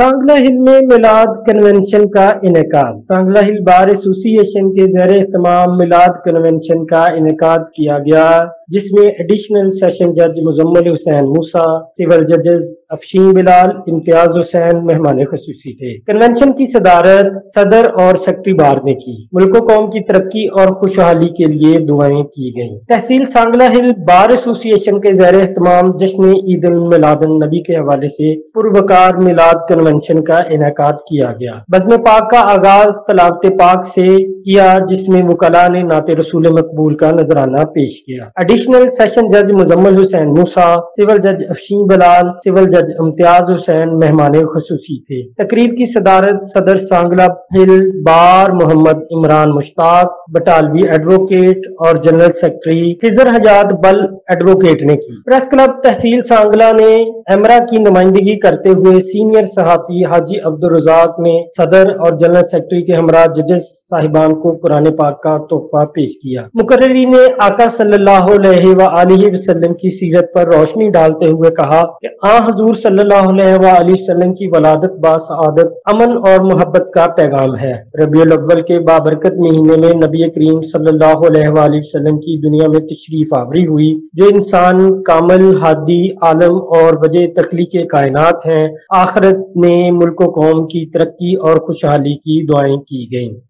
सांगला हिल में मिलाद कन्वेंशन का इनेकाद। सांगला हिल bar association के ज़ेर-ए-एहतमाम मिलाद कन्वेंशन का इनेकाद किया गया, जिसमें एडिशनल सेशन जज मुजम्मिल हुसैन मूसा, सिविल जजेस अफशीन बिलाल, इम्तियाज हुसैन मेहमान खसूसी थे। कन्वेंशन की सदारत सदर और सेक्रेटरी बार ने की। मुल्को कौम की तरक्की और खुशहाली के लिए दुआएं की गयी। तहसील सांगला हिल बार एसोसिएशन के ज़ेर-ए-एहतमाम जश्न ईद उल मिलादुन नबी के हवाले से पुरवकार मिलाद कन्वेंशन का इनेकाद किया गया। बज़्म पाक का आगाज तलावत पाक से किया, जिसमें वकला ने नाते रसूल मकबूल का नजराना पेश किया। एडिशनल सेशन जज मुजम्मिल हुसैन मूसा, सिविल जज अफशीन बिलाल, सिविल जज इम्तियाज हुसैन मेहमान खसूसी थे। तकरीब की सदारत सदर सांगला हिल बार मोहम्मद इमरान मुश्ताक बटालवी एडवोकेट और जनरल सेक्रेटरी खिजर हजात बल एडवोकेट ने की। प्रेस क्लब तहसील सांगला ने एमरा की नुमाइंदगी करते हुए सीनियर सहाफी हाजी अब्दुल रज़ाक ने सदर और जनरल सेक्रेटरी के हमरा जजेस साहिबान को कुरान पाक का तोहफा पेश किया। मुकर्री ने आका सल्लल्लाहु अलैहि वसल्लम की सीरत पर रोशनी डालते हुए कहा कि आ हुजूर सल्लल्लाहु अलैहि वसल्लम की वलादत बासआदत अमन और मोहब्बत का पैगाम है। रबीउल-अव्वल के बाबरकत महीने में नबी करीम सल्लल्लाहु अलैहि वसल्लम की दुनिया में तशरीफ आवरी हुई, जो इंसान कामिल हादी आलम और वजह तख्लीक कायनात हैं। आखिरत में मुल्क कौम की तरक्की और खुशहाली की दुआएं की गयी।